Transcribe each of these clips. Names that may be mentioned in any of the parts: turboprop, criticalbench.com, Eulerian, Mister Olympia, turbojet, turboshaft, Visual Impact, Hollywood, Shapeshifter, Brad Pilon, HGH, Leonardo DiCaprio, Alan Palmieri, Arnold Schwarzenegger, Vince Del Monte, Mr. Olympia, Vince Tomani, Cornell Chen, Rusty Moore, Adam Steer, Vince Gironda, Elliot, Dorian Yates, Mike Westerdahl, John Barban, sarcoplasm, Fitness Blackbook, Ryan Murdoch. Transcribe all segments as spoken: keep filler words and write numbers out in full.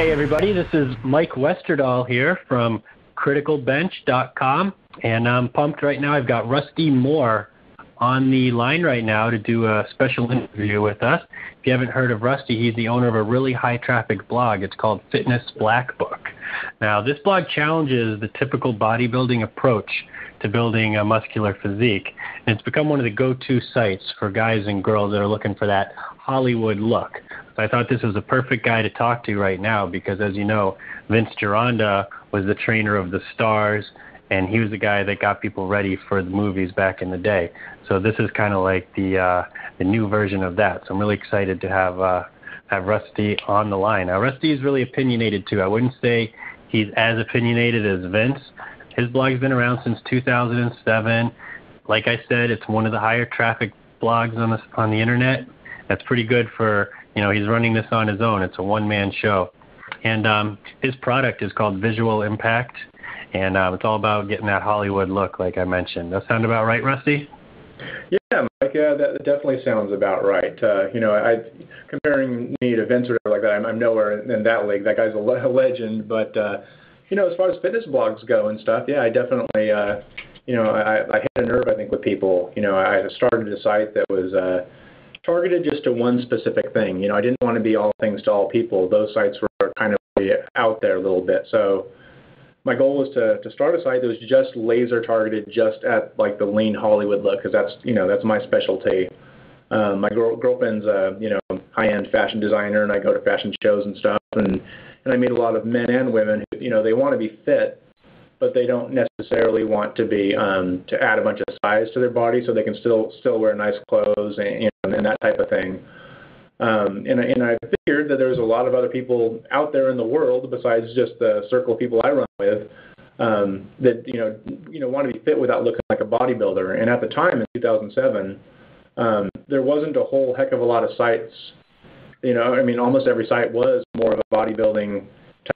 Hey everybody, this is Mike Westerdahl here from critical bench dot com, and I'm pumped right now. I've got Rusty Moore on the line right now to do a special interview with us. If you haven't heard of Rusty, he's the owner of a really high-traffic blog. It's called Fitness Blackbook. Now, this blog challenges the typical bodybuilding approach to building a muscular physique, and it's become one of the go-to sites for guys and girls that are looking for that Hollywood look. So I thought this was a perfect guy to talk to right now because, as you know, Vince Gironda was the trainer of the stars, and he was the guy that got people ready for the movies back in the day. So this is kind of like the uh, the new version of that. So I'm really excited to have uh, have Rusty on the line. Now, Rusty is really opinionated too. I wouldn't say he's as opinionated as Vince. His blog's been around since two thousand seven. Like I said, it's one of the higher traffic blogs on the on the internet. That's pretty good for, you know, he's running this on his own. It's a one-man show. And um, his product is called Visual Impact, and uh, it's all about getting that Hollywood look, like I mentioned. Does that sound about right, Rusty? Yeah, Mike, uh, that definitely sounds about right. Uh, you know, I, comparing me to Vince or whatever like that, I'm, I'm nowhere in that league. That guy's a, le- a legend. But, uh, you know, as far as fitness blogs go and stuff, yeah, I definitely, uh, you know, I, I hit a nerve, I think, with people. You know, I started a site that was uh, targeted just to one specific thing. You know, I didn't want to be all things to all people. Those sites were kind of out there a little bit. So my goal was to, to start a site that was just laser targeted just at like the lean Hollywood look, because that's, you know, that's my specialty. Um, my girl, girlfriend's a, you know, high-end fashion designer, and I go to fashion shows and stuff, and, and I meet a lot of men and women who, you know, they want to be fit, but they don't necessarily want to be um, to add a bunch of size to their body so they can still still wear nice clothes and, you know, and that type of thing. Um, and, and I figured that there's a lot of other people out there in the world besides just the circle of people I run with um, that, you know, you know, want to be fit without looking like a bodybuilder. And at the time in two thousand seven, um, there wasn't a whole heck of a lot of sites. You know, I mean, almost every site was more of a bodybuilding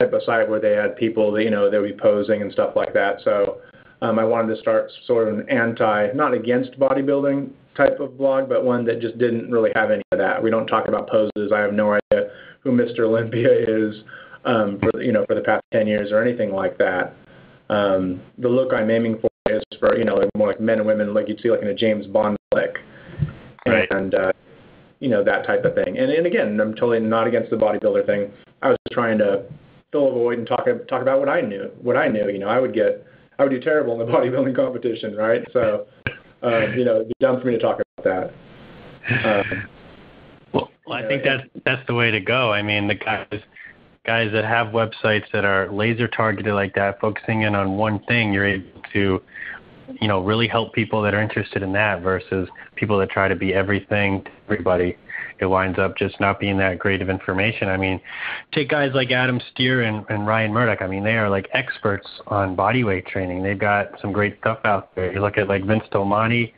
type of site where they had people that, you know, they would be posing and stuff like that. So um, I wanted to start sort of an anti, not against bodybuilding type of blog, but one that just didn't really have any of that. We don't talk about poses. I have no idea who Mister Olympia is, um, for, you know, for the past ten years or anything like that. Um, the look I'm aiming for is for, you know, more like men and women, like you'd see like in a James Bond flick, right? And uh, you know, that type of thing. And, and again, I'm totally not against the bodybuilder thing. I was just trying to fill a void and talk talk about what I knew. What I knew, you know, I would get, I would do terrible in the bodybuilding competition, right? So. Uh, you know, it'd be dumb for me to talk about that. Uh, well, well, I think know, that's that's the way to go. I mean, the guys guys that have websites that are laser targeted like that, focusing in on one thing, you're able to, you know, really help people that are interested in that versus people that try to be everything to everybody. It winds up just not being that great of information. I mean, take guys like Adam Steer and, and Ryan Murdoch. I mean, they are like experts on bodyweight training. They've got some great stuff out there. You look at like Vince Tomani,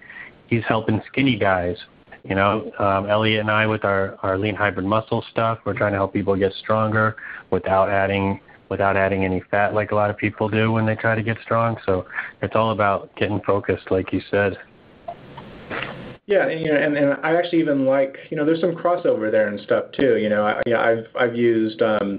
he's helping skinny guys. You know, um, Elliot and I with our, our lean hybrid muscle stuff, we're trying to help people get stronger without adding without adding any fat like a lot of people do when they try to get strong. So it's all about getting focused, like you said. Yeah, and, you know, and, and I actually even like, you know, there's some crossover there and stuff too. You know, I, you know I've I've used, um,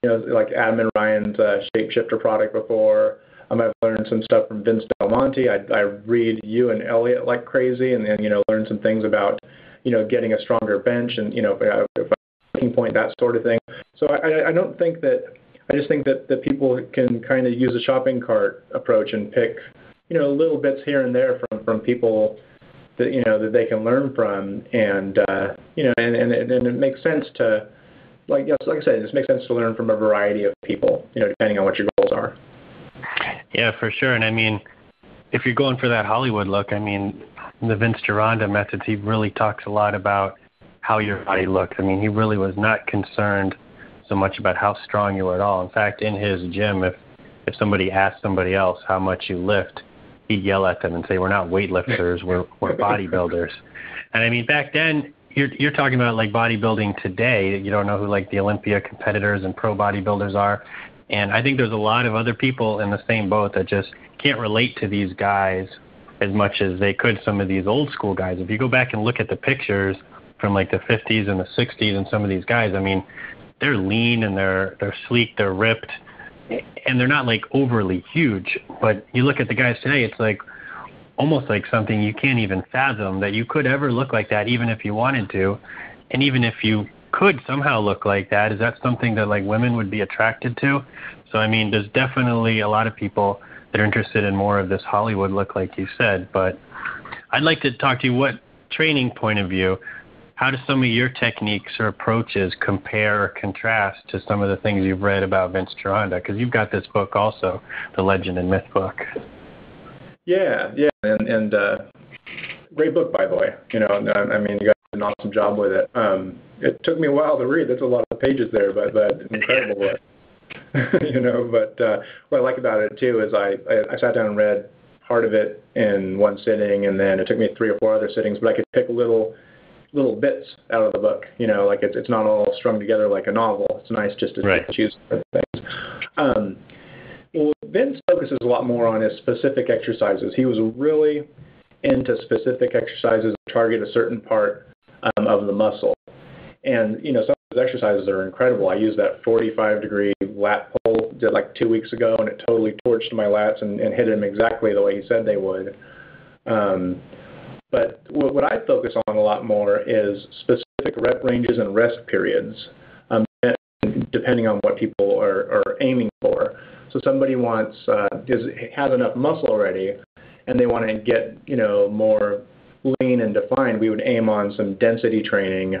you know, like Adam and Ryan's uh, Shapeshifter product before. Um, I've learned some stuff from Vince Del Monte. I, I read you and Elliot like crazy, and then, you know, learn some things about, you know, getting a stronger bench and, you know, if I can point that sort of thing. So I I don't think that I just think that that people can kind of use a shopping cart approach and pick, you know, little bits here and there from from people that, you know, that they can learn from, and uh, you know, and, and, and it makes sense to, like, you know, like I said, it just makes sense to learn from a variety of people, you know, depending on what your goals are. Yeah, for sure. And I mean, if you're going for that Hollywood look, I mean, the Vince Gironda methods, he really talks a lot about how your body looks. I mean, he really was not concerned so much about how strong you were at all. In fact, in his gym, if if somebody asked somebody else how much you lift, he'd yell at them and say, "We're not weightlifters, we're we're bodybuilders." And I mean, back then, you're you're talking about like bodybuilding today. You don't know who like the Olympia competitors and pro bodybuilders are. And I think there's a lot of other people in the same boat that just can't relate to these guys as much as they could some of these old school guys. If you go back and look at the pictures from like the fifties and the sixties and some of these guys, I mean, they're lean and they're they're sleek, they're ripped, and they're not like overly huge. But you look at the guys today, it's like almost like something you can't even fathom that you could ever look like that, even if you wanted to. And even if you could somehow look like that, is that something that like women would be attracted to? So, I mean, there's definitely a lot of people that are interested in more of this Hollywood look, like you said. But I'd like to talk to you, what training point of view, how do some of your techniques or approaches compare or contrast to some of the things you've read about Vince Gironda? Because you've got this book also, The Legend and Myth book. Yeah, yeah, and, and uh, great book, by the way. You know, I mean, you guys did an awesome job with it. Um, it took me a while to read. That's a lot of pages there, but but incredible work. You know, but uh, what I like about it too is I, I, I sat down and read part of it in one sitting, and then it took me three or four other sittings. But I could pick little little bits out of the book. You know, like it's it's not all strung together like a novel. It's nice just to right. choose different things. Um, well, Vince focuses a lot more on his specific exercises. He was really into specific exercises that target a certain part um, of the muscle, and you know some of his exercises are incredible. I used that forty-five degree lat pull did like two weeks ago, and it totally torched my lats and, and hit them exactly the way he said they would. Um, but what, what I focus on a lot more is specific rep ranges and rest periods, um, depending on what people are, are aiming for. So somebody wants uh, is, has enough muscle already, and they want to get you know more lean and defined. We would aim on some density training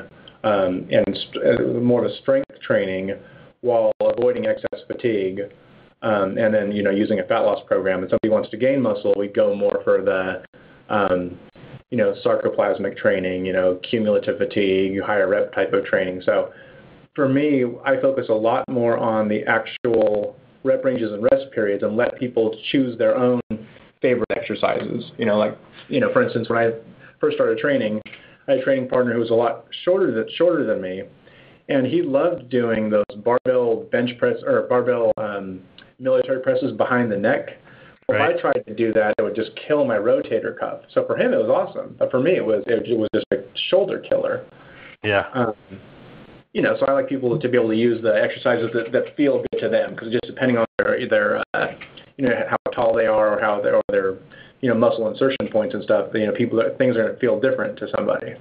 um, and st- more of a strength training, while avoiding excess fatigue, um, and then you know using a fat loss program. If somebody wants to gain muscle, we go more for the um, you know sarcoplasmic training, you know cumulative fatigue, higher rep type of training. So for me, I focus a lot more on the actual rep ranges and rest periods, and let people choose their own favorite exercises. You know, like you know, for instance, when I first started training, I had a training partner who was a lot shorter than shorter than me. And he loved doing those barbell bench press or barbell um, military presses behind the neck. Well, right. If I tried to do that, it would just kill my rotator cuff. So for him, it was awesome. But for me, it was it was just a shoulder killer. Yeah. Um, you know, so I like people to be able to use the exercises that, that feel good to them, because just depending on their their uh, you know how tall they are or how they or their you know muscle insertion points and stuff. You know, people things are going to feel different to somebody.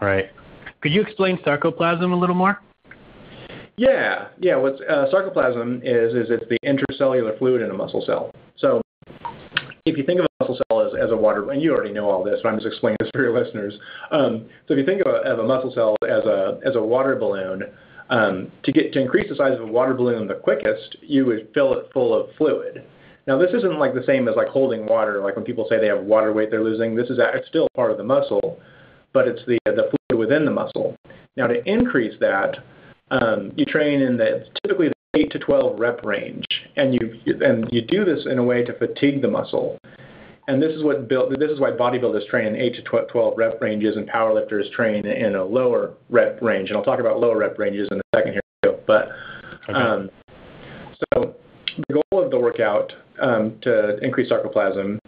Right. Could you explain sarcoplasm a little more? Yeah, yeah. What's uh, sarcoplasm is is it's the intracellular fluid in a muscle cell. So if you think of a muscle cell as, as a water, and you already know all this, but I'm just explaining this for your listeners. Um, so if you think of a, of a muscle cell as a as a water balloon, um, to get to increase the size of a water balloon the quickest, you would fill it full of fluid. Now this isn't like the same as like holding water. Like when people say they have water weight they're losing, this is it's still part of the muscle, but it's the the fluid within the muscle. Now to increase that, um, you train in the typically the eight to twelve rep range, and you and you do this in a way to fatigue the muscle. And this is what build, this is why bodybuilders train in eight to twelve rep ranges, and powerlifters train in a lower rep range. And I'll talk about lower rep ranges in a second here too. But okay. um, so the goal of the workout um, to increase sarcoplasm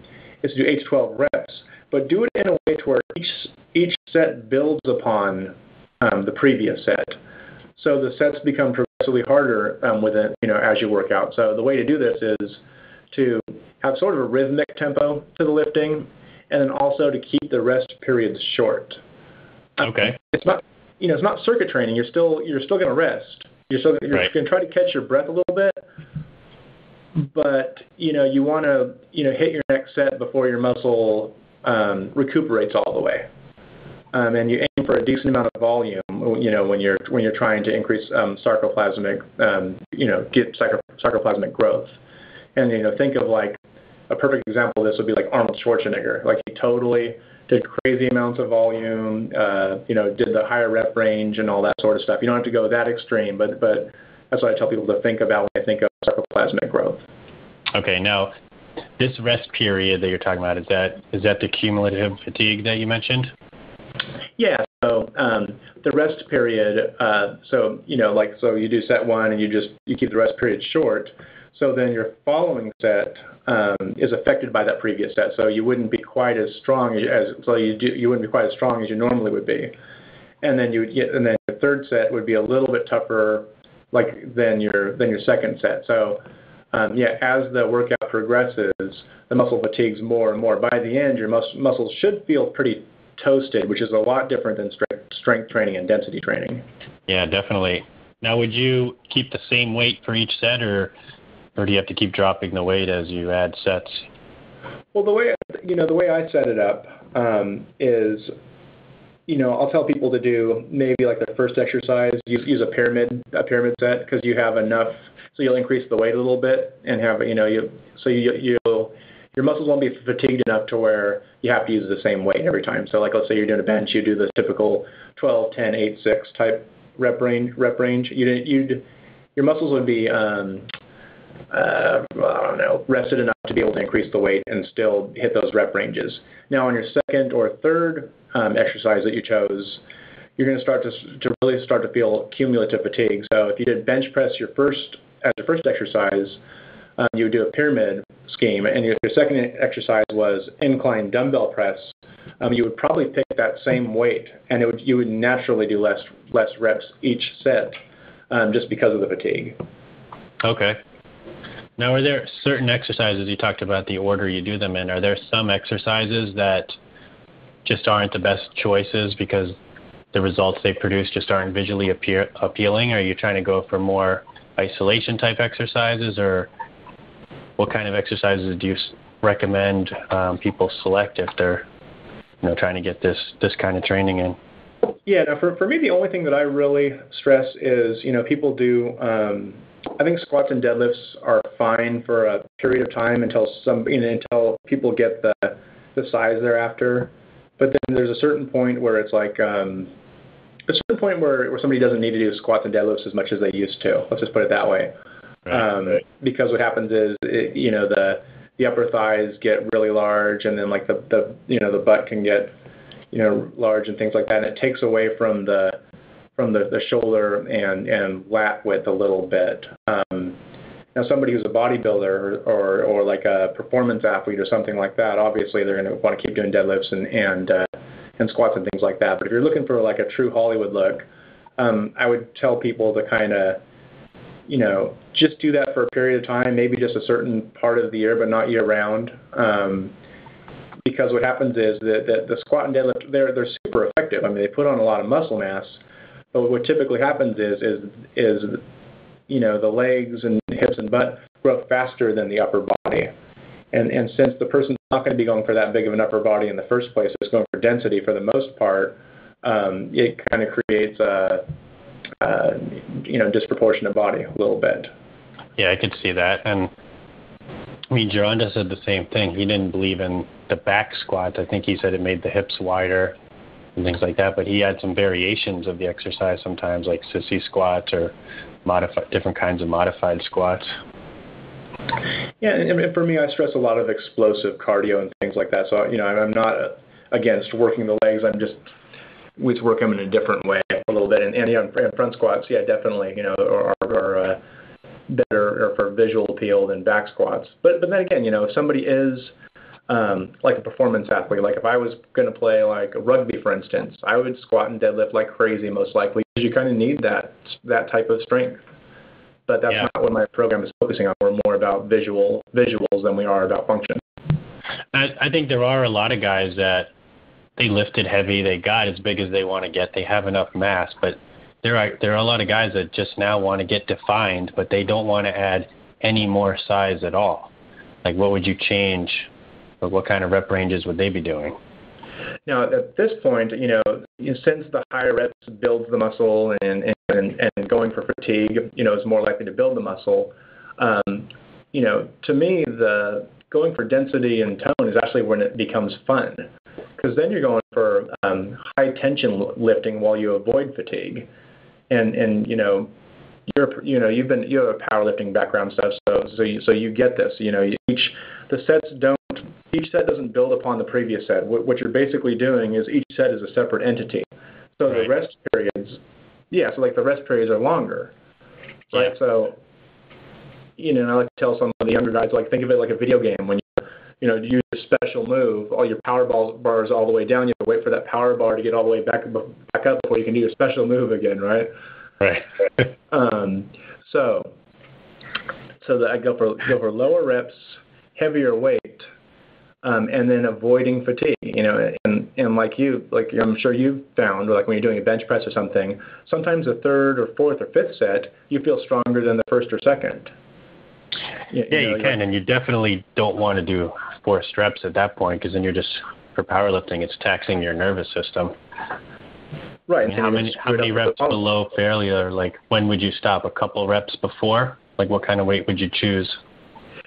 is to do eight to twelve reps, but do it in a way to where each each set builds upon um, the previous set. So the sets become progressively harder um, within, you know, as you work out. So the way to do this is to have sort of a rhythmic tempo to the lifting, and then also to keep the rest periods short. Okay. Um, it's not, you know, it's not circuit training. You're still you're still going to rest. You're still you're right. going to try to catch your breath a little bit. But you know you want to you know hit your next set before your muscle Um, recuperates all the way, um, and you aim for a decent amount of volume. You know, when you're when you're trying to increase um, sarcoplasmic, um, you know, get sarco- sarcoplasmic growth. And you know, think of like a perfect example of this would be like Arnold Schwarzenegger. Like he totally did crazy amounts of volume. Uh, you know, did the higher rep range and all that sort of stuff. You don't have to go that extreme, but but that's what I tell people to think about when I think of sarcoplasmic growth. Okay, now. This rest period that you're talking about, is that is that the cumulative fatigue that you mentioned? Yeah, so um, the rest period, uh, so, you know, like, so you do set one and you just, you keep the rest period short, so then your following set um, is affected by that previous set, so you wouldn't be quite as strong as, so you do, you wouldn't be quite as strong as you normally would be. and then you would get, and then your third set would be a little bit tougher, like than your than your second set. So, um, yeah, as the workout progresses, the muscle fatigues more and more. By the end, your mus muscles should feel pretty toasted, which is a lot different than strength strength training and density training. Yeah, definitely. Now, would you keep the same weight for each set, or or do you have to keep dropping the weight as you add sets? Well, the way you know the way I set it up um, is, you know, I'll tell people to do maybe like their first exercise, use, use a pyramid a pyramid set, because you have enough, so you'll increase the weight a little bit and have you know you so you you'll your muscles won't be fatigued enough to where you have to use the same weight every time. So like let's say you're doing a bench, you do the typical twelve, ten, eight, six type rep range. Rep range. You'd you'd your muscles would be um, Uh, I don't know, rested enough to be able to increase the weight and still hit those rep ranges. Now, on your second or third um, exercise that you chose, you're going to start to, to really start to feel cumulative fatigue. So if you did bench press your first as your first exercise, um, you would do a pyramid scheme, and your, your second exercise was incline dumbbell press. Um, you would probably pick that same weight, and it would, you would naturally do less less reps each set um, just because of the fatigue. Okay. Now, are there certain exercises, you talked about the order you do them in, are there some exercises that just aren't the best choices because the results they produce just aren't visually appear, appealing? Are you trying to go for more isolation type exercises, or what kind of exercises do you recommend um, people select if they're you know, trying to get this, this kind of training in? Yeah, no, for, for me, the only thing that I really stress is, you know, people do um, – I think squats and deadlifts are fine for a period of time until some, you know, until people get the the size they're after. But then there's a certain point where it's like um, a certain point where, where somebody doesn't need to do squats and deadlifts as much as they used to. Let's just put it that way. Right, um, right. Because what happens is, it, you know, the the upper thighs get really large, and then like the, the you know the butt can get you know large and things like that, and it takes away from the from the, the shoulder and, and lat width a little bit. Um, now, somebody who's a bodybuilder or, or, or like a performance athlete or something like that, obviously they're going to want to keep doing deadlifts and and, uh, and squats and things like that. But if you're looking for like a true Hollywood look, um, I would tell people to kind of, you know, just do that for a period of time, maybe just a certain part of the year, but not year round. Um, because what happens is that, that the squat and deadlift, they're, they're super effective. I mean, they put on a lot of muscle mass. But what typically happens is, is, is, you know, the legs and hips and butt grow faster than the upper body. And and since the person's not going to be going for that big of an upper body in the first place, it's going for density for the most part, um, it kind of creates a, a, you know, disproportionate body a little bit. Yeah, I could see that. And, I mean, Gironda said the same thing. He didn't believe in the back squats. I think he said it made the hips wider and things like that, but he had some variations of the exercise sometimes, like sissy squats or modified, different kinds of modified squats. Yeah, and for me, I stress a lot of explosive cardio and things like that. So, you know, I'm not against working the legs. I'm just, we work them in a different way a little bit. And, and yeah, front squats, yeah, definitely, you know, are, are uh, better or for visual appeal than back squats. But, but then again, you know, if somebody is Um, like a performance athlete, like if I was going to play like rugby, for instance, I would squat and deadlift like crazy most likely, because you kind of need that that type of strength. But that's yeah. not what my program is focusing on. We're more about visual visuals than we are about function. I, I think there are a lot of guys that they lifted heavy, they got as big as they want to get, they have enough mass, but there are there are a lot of guys that just now want to get defined, but they don't want to add any more size at all. Like, what would you change? What kind of rep ranges would they be doing? Now, at this point, you know, since the higher reps builds the muscle and, and, and going for fatigue, you know, is more likely to build the muscle, um, you know, to me, the going for density and tone is actually when it becomes fun, because then you're going for um, high tension lifting while you avoid fatigue. And, and you know, you're, you know, you've been, you have a powerlifting background stuff, so, so, you, so you get this, you know, each, the sets don't, each set doesn't build upon the previous set. What, what you're basically doing is each set is a separate entity. So right. the rest periods, yeah, so like the rest periods are longer, right? Yeah. So, you know, and I like to tell some of the younger guys, like, think of it like a video game. When you, you know, use your special move, all your power bars all the way down, you have to wait for that power bar to get all the way back, back back up before you can do your special move again, right? Right. um, so, so that I go for go for lower reps, heavier weight, um, and then avoiding fatigue. You know, and and like you, like I'm sure you've found, like when you're doing a bench press or something, sometimes the third or fourth or fifth set, you feel stronger than the first or second. You, yeah, you, know, you can, like, and you definitely don't want to do forced reps at that point, because then you're just, for powerlifting, it's taxing your nervous system. Right. I mean, so how many how many reps below failure? Like, when would you stop? A couple reps before? Like, what kind of weight would you choose?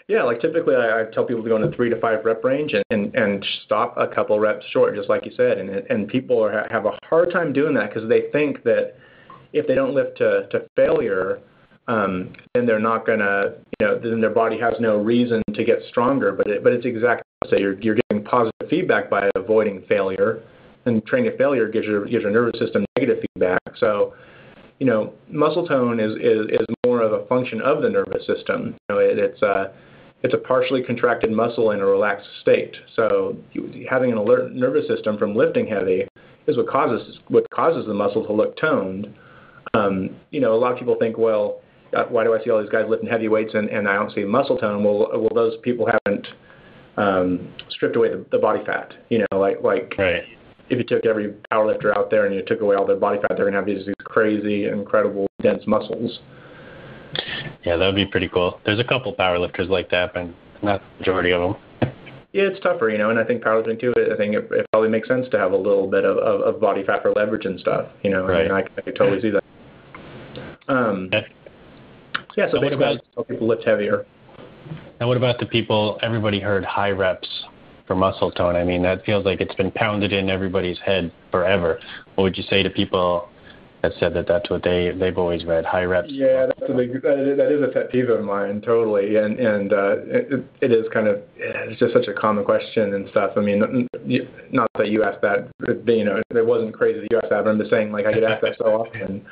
Yeah, like typically I, I tell people to go in the three to five rep range and, and, and stop a couple reps short, just like you said. And and people are, have a hard time doing that because they think that if they don't lift to, to failure, um, then they're not gonna, you know, then their body has no reason to get stronger. But it, but it's exactly so you're you're getting positive feedback by avoiding failure, and training to failure gives your gives your nervous system negative feedback. So, you know, muscle tone is is, is more of a function of the nervous system. You know, it, it's a it's a partially contracted muscle in a relaxed state. So, you, having an alert nervous system from lifting heavy is what causes what causes the muscle to look toned. Um, you know, a lot of people think, well, why do I see all these guys lifting heavy weights and, and I don't see muscle tone? Well, well, those people haven't um, stripped away the, the body fat. You know, like like right. If you took every powerlifter out there and you took away all their body fat, they're going to have these, these crazy, incredible, dense muscles. Yeah, that would be pretty cool. There's a couple powerlifters like that, but not the majority of them. Yeah, it's tougher, you know, and I think powerlifting too, I think it, it probably makes sense to have a little bit of, of, of body fat for leverage and stuff, you know, right. And I, I could totally see that. Um, yeah. Yeah, so, so basically what about, people lift heavier. Now what about the people, everybody heard high reps for muscle tone? I mean, that feels like it's been pounded in everybody's head forever. What would you say to people that said that that's what they, they've always read, high reps? Yeah, that's a big, that is a pet peeve of mine, totally. And and uh, it, it is kind of, it's just such a common question and stuff. I mean, not that you asked that, you know, it wasn't crazy that you asked that, but I'm just saying, like, I get asked that so often.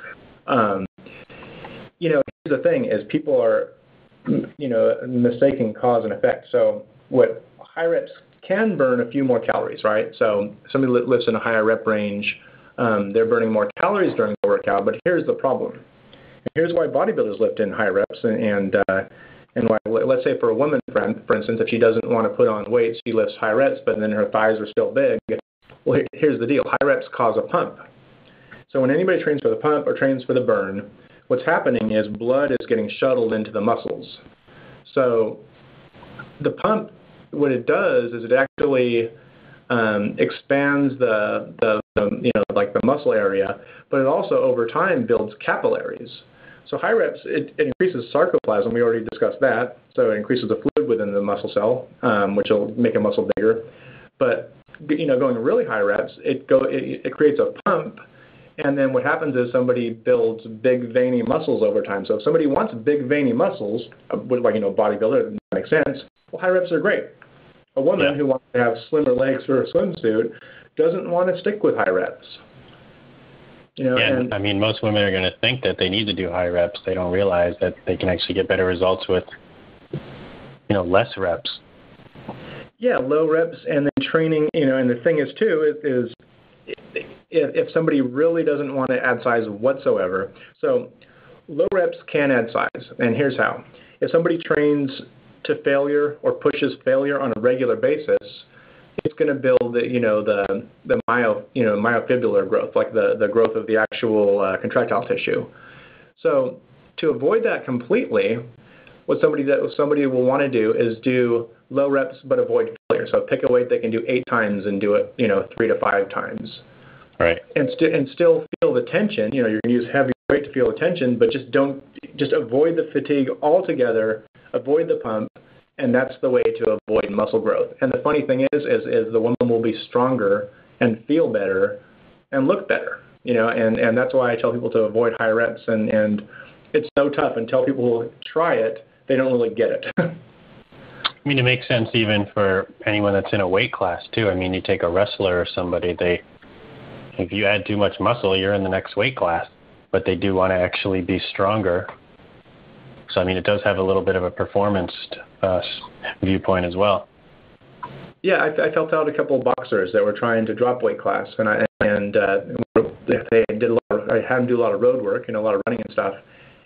Um, you know, here's the thing is people are, you know, mistaking cause and effect. So what high reps can burn a few more calories, right? So somebody that lifts in a higher rep range, um, they're burning more calories during the workout, but here's the problem. Here's why bodybuilders lift in high reps and and, uh, and why, let's say for a woman, friend, for instance, if she doesn't want to put on weight, she lifts high reps, but then her thighs are still big. Well, here's the deal. High reps cause a pump. So when anybody trains for the pump or trains for the burn, what's happening is blood is getting shuttled into the muscles. So the pump, what it does is it actually um, expands the, the, the, you know, like the muscle area, but it also over time builds capillaries. So high reps, it, it increases sarcoplasm. We already discussed that. So it increases the fluid within the muscle cell, um, which will make a muscle bigger. But, you know, going really high reps, it go it, it creates a pump. And then what happens is somebody builds big veiny muscles over time. So if somebody wants big veiny muscles, like, you know, bodybuilder, that makes sense. Well, high reps are great. A woman yeah. who wants to have slimmer legs for a swimsuit doesn't want to stick with high reps. You know, yeah, and, I mean, most women are going to think that they need to do high reps. They don't realize that they can actually get better results with, you know, less reps. Yeah, low reps and then training, you know, and the thing is, too, is, is if, if somebody really doesn't want to add size whatsoever. So low reps can add size, and here's how. If somebody trains to failure or pushes failure on a regular basis, it's going to build the, you know, the the myo, you know, myofibular growth, like the, the growth of the actual uh, contractile tissue. So to avoid that completely, what somebody that somebody will want to do is do low reps but avoid failure. So pick a weight they can do eight times and do it, you know, three to five times. Right. And st- and still feel the tension. You know, you're going to use heavy weight to feel the tension, but just don't just avoid the fatigue altogether. Avoid the pump, and that's the way to avoid muscle growth. And the funny thing is, is, is the woman will be stronger and feel better and look better, you know, and, and that's why I tell people to avoid high reps, and, and it's so tough until people try it, they don't really get it. I mean, it makes sense even for anyone that's in a weight class, too. I mean, you take a wrestler or somebody, they if you add too much muscle, you're in the next weight class, but they do want to actually be stronger. So, I mean, it does have a little bit of a performance uh, viewpoint as well. Yeah, I, I felt out a couple of boxers that were trying to drop weight class, and I, and uh, they did a lot of, I had them do a lot of road work, you know, a lot of running and stuff.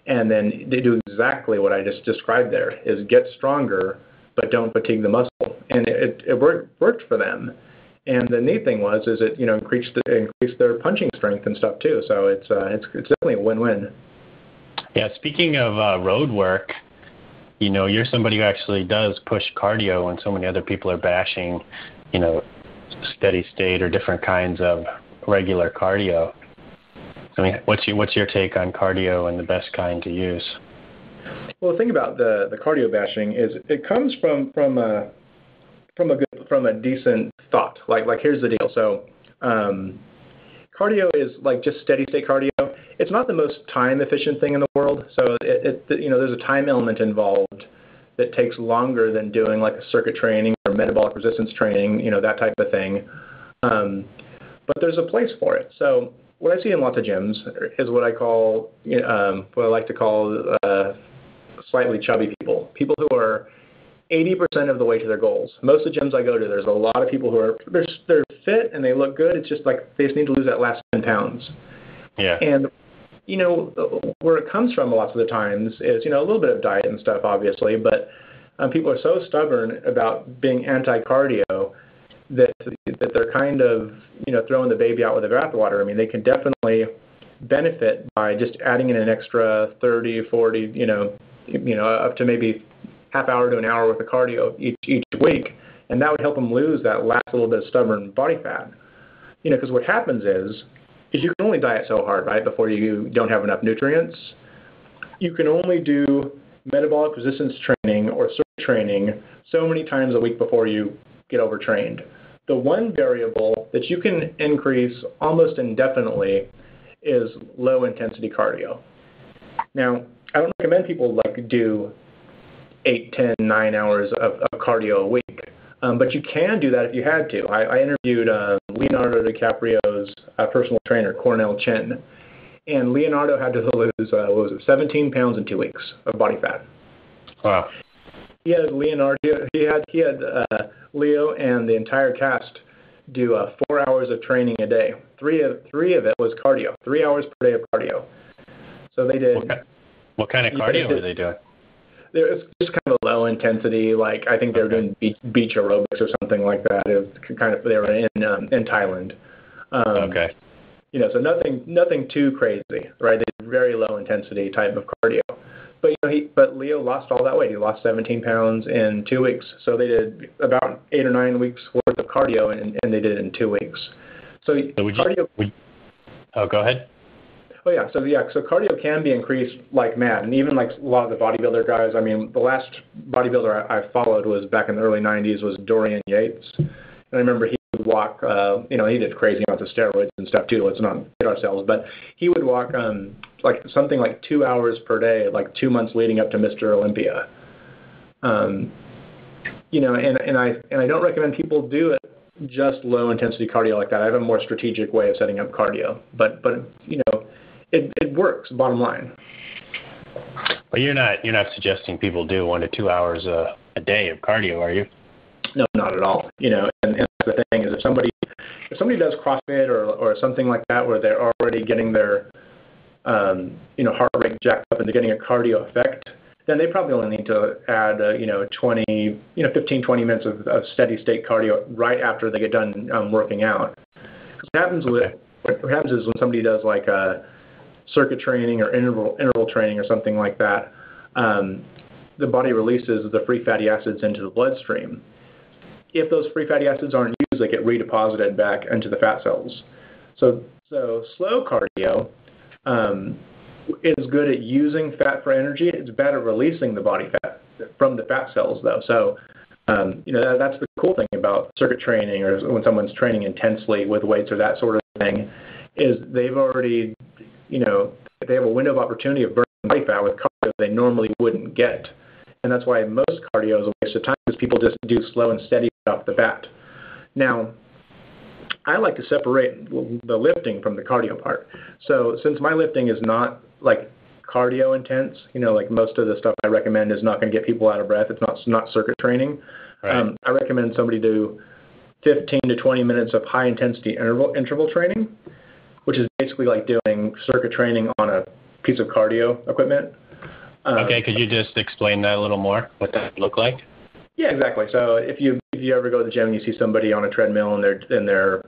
And then they do exactly what I just described there, is get stronger, but don't fatigue the muscle. And it, it worked, worked for them. And the neat thing was, is it, you know, increased, the, increased their punching strength and stuff too. So it's, uh, it's, it's definitely a win-win. Yeah. Speaking of uh, road work, you know, you're somebody who actually does push cardio when so many other people are bashing, you know, steady state or different kinds of regular cardio. I mean, what's your, what's your take on cardio and the best kind to use? Well, the thing about the, the cardio bashing is it comes from, from a, from a good, from a decent thought. Like, like here's the deal. So, um, cardio is like just steady state cardio. It's not the most time efficient thing in the world. So, it, it, you know, there's a time element involved that takes longer than doing like a circuit training or metabolic resistance training, you know, that type of thing. Um, but there's a place for it. So, what I see in lots of gyms is what I call, um, what I like to call uh, slightly chubby people, people who are eighty percent of the way to their goals. Most of the gyms I go to, there's a lot of people who are, they're, they're fit and they look good. It's just like they just need to lose that last ten pounds. Yeah. And, you know, where it comes from a lot of the times is, you know, a little bit of diet and stuff, obviously, but um, people are so stubborn about being anti-cardio that that they're kind of, you know, throwing the baby out with the bathwater. I mean, they can definitely benefit by just adding in an extra thirty, forty, you know, you know, up to maybe half hour to an hour worth of cardio each, each week, and that would help them lose that last little bit of stubborn body fat. You know, because what happens is, is you can only diet so hard, right, before you don't have enough nutrients. You can only do metabolic resistance training or circuit training so many times a week before you get overtrained. The one variable that you can increase almost indefinitely is low-intensity cardio. Now, I don't recommend people like do eight, ten, nine hours of, of cardio a week. Um, but you can do that if you had to. I, I interviewed uh, Leonardo DiCaprio's uh, personal trainer, Cornell Chen, and Leonardo had to lose uh, what was it, seventeen pounds in two weeks of body fat. Wow. He had Leonardo. He had he had uh, Leo and the entire cast do uh, four hours of training a day. Three of three of it was cardio. Three hours per day of cardio. So they did. What, what kind of cardio were they doing? It's just kind of low intensity, like I think they were okay. doing beach, beach aerobics or something like that. It was kind of, they were in um, in Thailand. Um, okay. You know, so nothing nothing too crazy, right? They did very low intensity type of cardio. But you know, he but Leo lost all that weight. He lost seventeen pounds in two weeks. So they did about eight or nine weeks worth of cardio, and, and they did it in two weeks. So, so would cardio. You, would, oh, go ahead. Oh yeah, so yeah, so cardio can be increased like mad, and even like a lot of the bodybuilder guys. I mean, the last bodybuilder I, I followed was back in the early nineties was Dorian Yates, and I remember he would walk. Uh, you know, he did crazy amounts of steroids and stuff too. Let's not kid ourselves, but he would walk um, like something like two hours per day, like two months leading up to Mister Olympia. Um, you know, and and I and I don't recommend people do it. Just low intensity cardio like that. I have a more strategic way of setting up cardio, but but you know, it it works. Bottom line. But you're not you're not suggesting people do one to two hours a, a day of cardio, are you? No, not at all. You know, and, and the thing is, if somebody if somebody does CrossFit or or something like that, where they're already getting their um, you know heart rate jacked up and they're getting a cardio effect, then they probably only need to add, uh, you know, twenty, you know, fifteen, twenty minutes of, of steady state cardio right after they get done um, working out. What happens with what happens is when somebody does like a circuit training or interval interval training or something like that, um, the body releases the free fatty acids into the bloodstream. If those free fatty acids aren't used, they get redeposited back into the fat cells. So, so slow cardio. Um, is good at using fat for energy. It's bad at releasing the body fat from the fat cells, though. So, um, you know, that, that's the cool thing about circuit training or when someone's training intensely with weights or that sort of thing is they've already, you know, they have a window of opportunity of burning body fat with cardio they normally wouldn't get. And that's why most cardio is a waste of time because people just do slow and steady off the bat. Now, I like to separate the lifting from the cardio part. So since my lifting is not like cardio intense, you know, like most of the stuff I recommend is not going to get people out of breath. It's not not circuit training. Right. Um, I recommend somebody do fifteen to twenty minutes of high intensity interval interval training, which is basically like doing circuit training on a piece of cardio equipment. Um, okay, could you just explain that a little more, what that look like? Yeah, exactly. So if you if you ever go to the gym and you see somebody on a treadmill and they're and they're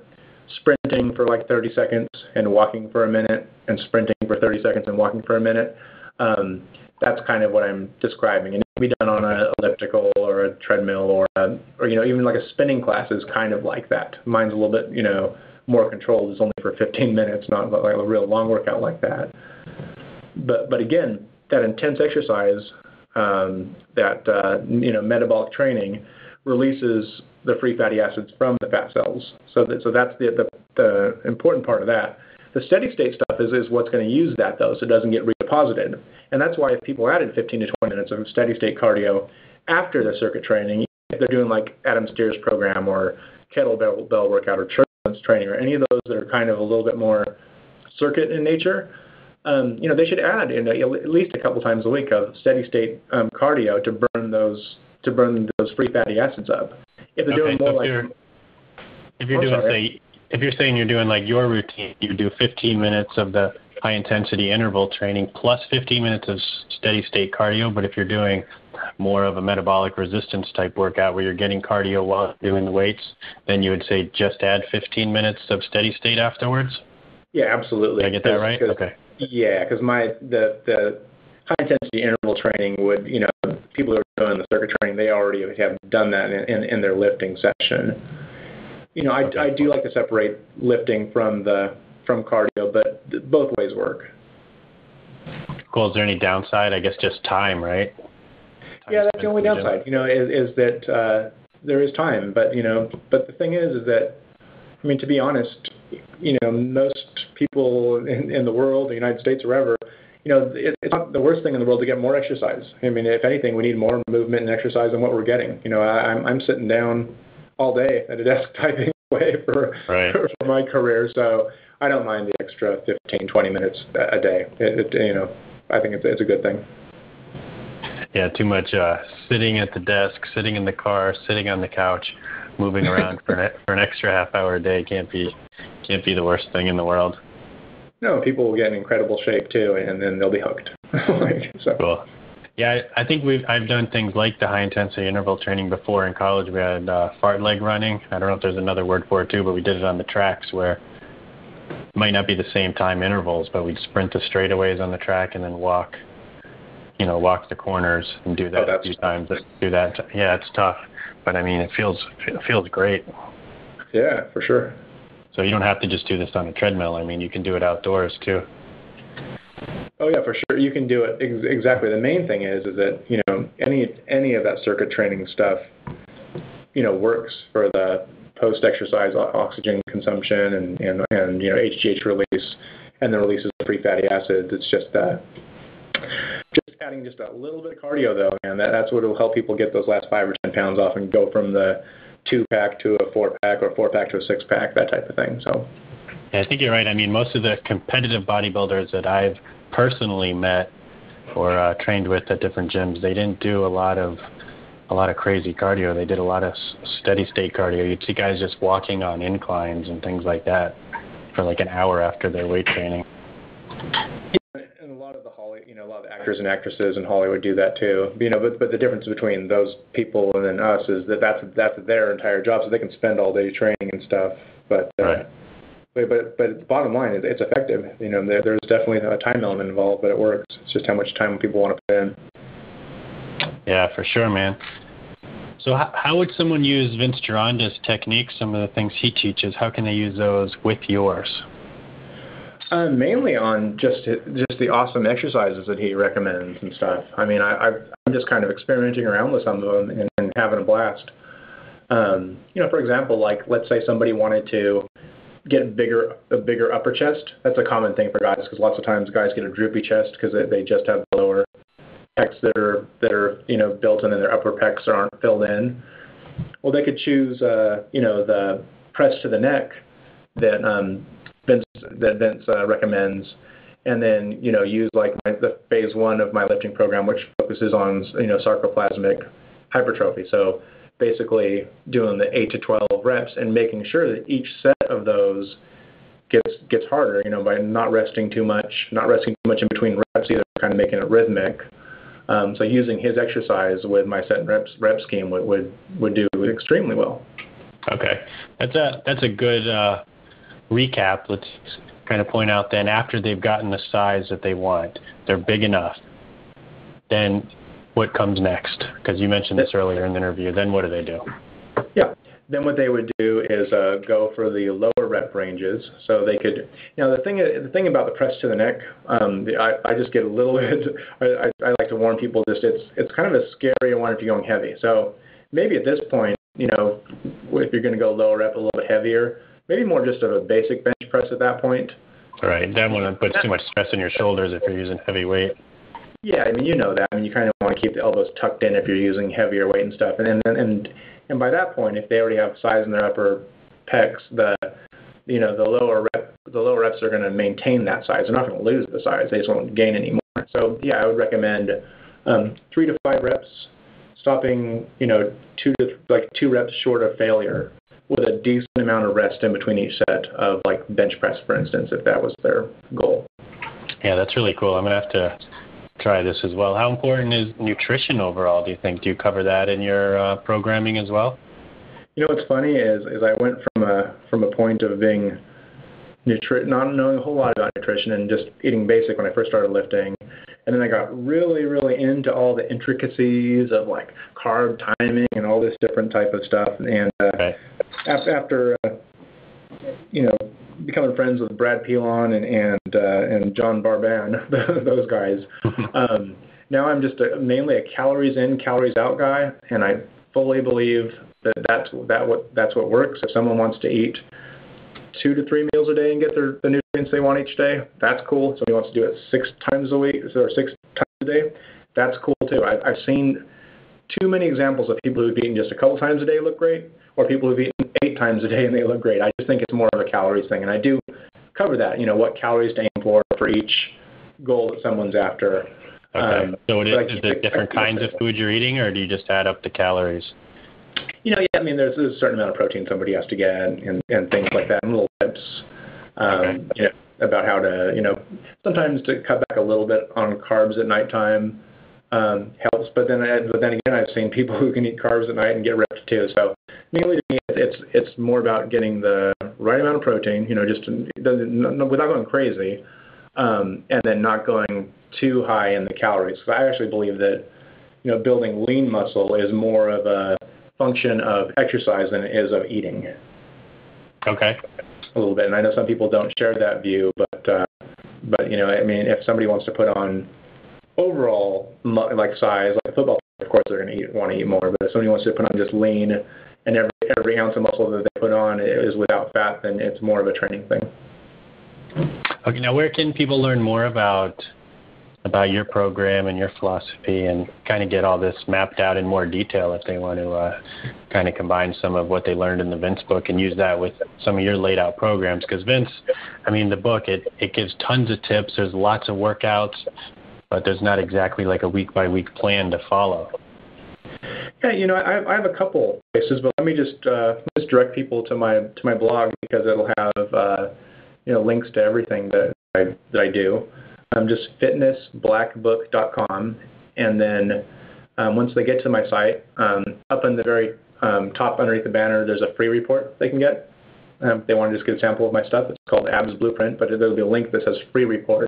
sprinting for like thirty seconds and walking for a minute and sprinting for thirty seconds and walking for a minute, um, that's kind of what I'm describing. And it can be done on an elliptical or a treadmill or a, or you know even like a spinning class is kind of like that. Mine's a little bit you know more controlled. It's only for fifteen minutes, not like a real long workout like that. But but again, that intense exercise, um, that uh, you know metabolic training, releases the free fatty acids from the fat cells. So that so that's the the, the important part of that. The steady state stuff is, is what's going to use that though, so it doesn't get redeposited. And that's why if people added fifteen to twenty minutes of steady state cardio after their circuit training, if they're doing like Adam Steer's program or kettlebell bell workout or church training or any of those that are kind of a little bit more circuit in nature, um, you know, they should add in a, at least a couple times a week of steady state um, cardio to burn those to burn those free fatty acids up. If they're okay, doing more so like, if you're, if you're oh, doing sorry. say, if you're saying you're doing like your routine, you do fifteen minutes of the high intensity interval training plus fifteen minutes of steady state cardio. But if you're doing more of a metabolic resistance type workout where you're getting cardio while doing the weights, then you would say just add fifteen minutes of steady state afterwards. Yeah, absolutely. Did I get that right? Okay. Yeah, because my the the high intensity interval training would, you know, people who are doing the circuit training, they already have done that in, in, in their lifting session. You know, I, okay. I do like to separate lifting from the from cardio, but th- both ways work. Cool. Is there any downside? I guess just time, right? Time yeah, that's the only downside. You know, is, is that uh, there is time, but you know, but the thing is, is that, I mean, to be honest, you know, most people in, in the world, the United States, or ever, you know, it, it's not the worst thing in the world to get more exercise. I mean, if anything, we need more movement and exercise than what we're getting. You know, I, I'm I'm sitting down all day at a desk typing away for, right. for my career, so I don't mind the extra fifteen, twenty minutes a day. It, it, you know, I think it's, it's a good thing. Yeah, too much uh, sitting at the desk, sitting in the car, sitting on the couch, moving around for, an, for an extra half hour a day can't be can't be the worst thing in the world. No, people will get in incredible shape too, and then they'll be hooked. like, so. Cool. Yeah, I, I think we've I've done things like the high intensity interval training before in college. We had uh, fart leg running. I don't know if there's another word for it too, but we did it on the tracks where it might not be the same time intervals, but we'd sprint the straightaways on the track and then walk, you know, walk the corners and do that oh, a few times. Do that. Yeah, it's tough, but I mean, it feels it feels great. Yeah, for sure. So you don't have to just do this on a treadmill. I mean, you can do it outdoors too. Oh yeah, for sure. You can do it ex- exactly. The main thing is, is that you know any any of that circuit training stuff, you know, works for the post-exercise oxygen consumption and and, and you know H G H release and the release of free fatty acids. It's just uh, just adding just a little bit of cardio though, and that, that's what will help people get those last five or ten pounds off and go from the two-pack to a four-pack or four-pack to a six-pack, that type of thing. So, yeah, I think you're right. I mean, most of the competitive bodybuilders that I've personally met or uh, trained with at different gyms, they didn't do a lot of a lot of crazy cardio. They did a lot of steady-state cardio. You'd see guys just walking on inclines and things like that for like an hour after their weight training. Yeah, and a lot of the Holly, you know, a lot of the actors and actresses in Hollywood do that too. You know, but but the difference between those people and then us is that that's that's their entire job, so they can spend all day training and stuff. But uh, right. but but but bottom line, it's effective. You know, there, there's definitely a time element involved, but it works. It's just how much time people want to put in. Yeah, for sure, man. So how, how would someone use Vince Gironda's techniques? Some of the things he teaches, how can they use those with yours? Uh, mainly on just just the awesome exercises that he recommends and stuff. I mean, I, I've, I'm just kind of experimenting around with some of them and, and having a blast. Um, you know, for example, like let's say somebody wanted to get bigger a bigger upper chest. That's a common thing for guys because lots of times guys get a droopy chest because they, they just have lower pecs that are that are you know built in and their upper pecs aren't filled in. Well, they could choose uh, you know the press to the neck that. Um, Vince, that Vince uh, recommends, and then you know use like my, the phase one of my lifting program, which focuses on you know sarcoplasmic hypertrophy. So basically, doing the eight to twelve reps and making sure that each set of those gets gets harder, you know, by not resting too much, not resting too much in between reps either, kind of making it rhythmic. Um, so using his exercise with my set and reps rep scheme would, would would do extremely well. Okay, that's a that's a good uh, recap. Let's kind of point out then after they've gotten the size that they want, they're big enough. Then what comes next? Because you mentioned this earlier in the interview. Then what do they do? Yeah. Then what they would do is uh, go for the lower rep ranges, so they could. You know, the thing, the thing about the press to the neck, um, the, I, I just get a little bit. I, I like to warn people, just it's it's kind of a scary one if you're going heavy. So maybe at this point, you know, if you're going to go lower rep, a little bit heavier, maybe more just of a basic bench press at that point. All right, that one puts too much stress on your shoulders if you're using heavy weight. Yeah, I mean, you know that. I mean, you kind of want to keep the elbows tucked in if you're using heavier weight and stuff, and and and. And by that point, if they already have size in their upper pecs, the you know the lower rep the lower reps are going to maintain that size. They're not going to lose the size. They just won't gain any more. So yeah, I would recommend um, three to five reps, stopping you know two to like two reps short of failure, with a decent amount of rest in between each set of like bench press, for instance, if that was their goal. Yeah, that's really cool. I'm gonna have to try this as well. How important is nutrition overall, do you think? Do you cover that in your uh, programming as well? You know what's funny is is I went from a from a point of being nutri- not knowing a whole lot about nutrition and just eating basic when I first started lifting, and then I got really really into all the intricacies of like carb timing and all this different type of stuff. And uh, okay. after, after uh, you know becoming friends with Brad Pilon and and, uh, and John Barban, those guys. Um, now I'm just a, mainly a calories in, calories out guy, and I fully believe that that's that what that's what works. If someone wants to eat two to three meals a day and get their the nutrients they want each day, that's cool. Somebody wants to do it six times a week or six times a day, that's cool too. I've, I've seen too many examples of people who've eaten just a couple times a day look great, or people who've eaten eight times a day and they look great. I just think it's more of a calories thing, and I do cover that, you know, what calories to aim for for each goal that someone's after. Okay. Um, so it is, is there different kinds of food you're eating, or do you just add up the calories? You know, yeah, I mean, there's, there's a certain amount of protein somebody has to get and, and things like that, and little tips um, okay. you know, about how to, you know, sometimes to cut back a little bit on carbs at nighttime um, helps, but then, but then again, I've seen people who can eat carbs at night and get ripped too, so mainly to me, it's it's more about getting the right amount of protein, you know, just to, without going crazy, um, and then not going too high in the calories. Because I actually believe that, you know, building lean muscle is more of a function of exercise than it is of eating. Okay. A little bit, and I know some people don't share that view, but uh, but you know, I mean, if somebody wants to put on overall like size, like a football player, of course they're going to eat, want to eat more. But if somebody wants to put on just lean, and every every ounce of muscle that they put on is without fat, then it's more of a training thing. Okay, now where can people learn more about about your program and your philosophy, and kind of get all this mapped out in more detail if they want to uh, kind of combine some of what they learned in the Vince book and use that with some of your laid out programs? Because Vince, I mean, the book, it, it gives tons of tips. There's lots of workouts, but there's not exactly like a week by week plan to follow. Yeah, you know, I, I have a couple places, but let me just uh, just direct people to my to my blog, because it'll have uh, you know links to everything that I that I do. Um, just fitness blackbook dot com, and then um, once they get to my site, um, up in the very um, top underneath the banner, there's a free report they can get. Um, if they want to just get a sample of my stuff, it's called Abs Blueprint, but there'll be a link that says free report.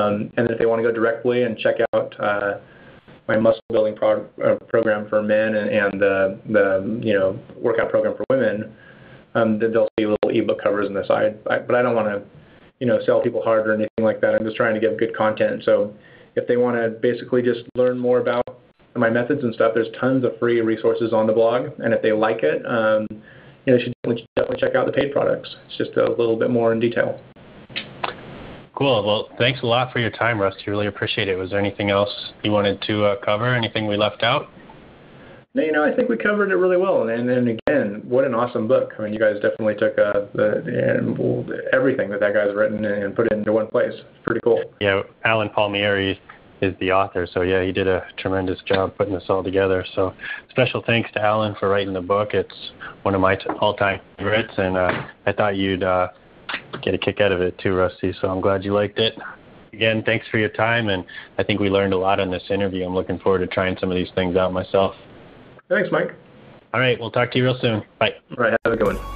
Um, and if they want to go directly and check out Uh, my muscle building prog- uh, program for men and, and the, the you know workout program for women, um, they'll see little ebook covers on the side. I, but I don't want to, you know, sell people hard or anything like that. I'm just trying to give good content. So if they want to basically just learn more about my methods and stuff, there's tons of free resources on the blog. And if they like it, um, you know, you should definitely, definitely check out the paid products. It's just a little bit more in detail. Cool. Well, thanks a lot for your time, Rusty. Really appreciate it. Was there anything else you wanted to uh, cover? Anything we left out? No, you know, I think we covered it really well. And, and again, what an awesome book. I mean, you guys definitely took uh, the, everything that that guy's written and put it into one place. It's pretty cool. Yeah, Alan Palmieri is the author. So, yeah, he did a tremendous job putting this all together. So special thanks to Alan for writing the book. It's one of my t- all-time favorites, and uh, I thought you'd uh, get a kick out of it too, Rusty. So I'm glad you liked it. Again, thanks for your time, and I think we learned a lot in this interview. I'm looking forward to trying some of these things out myself. Thanks, Mike. All right, we'll talk to you real soon. Bye. All right, have a good one.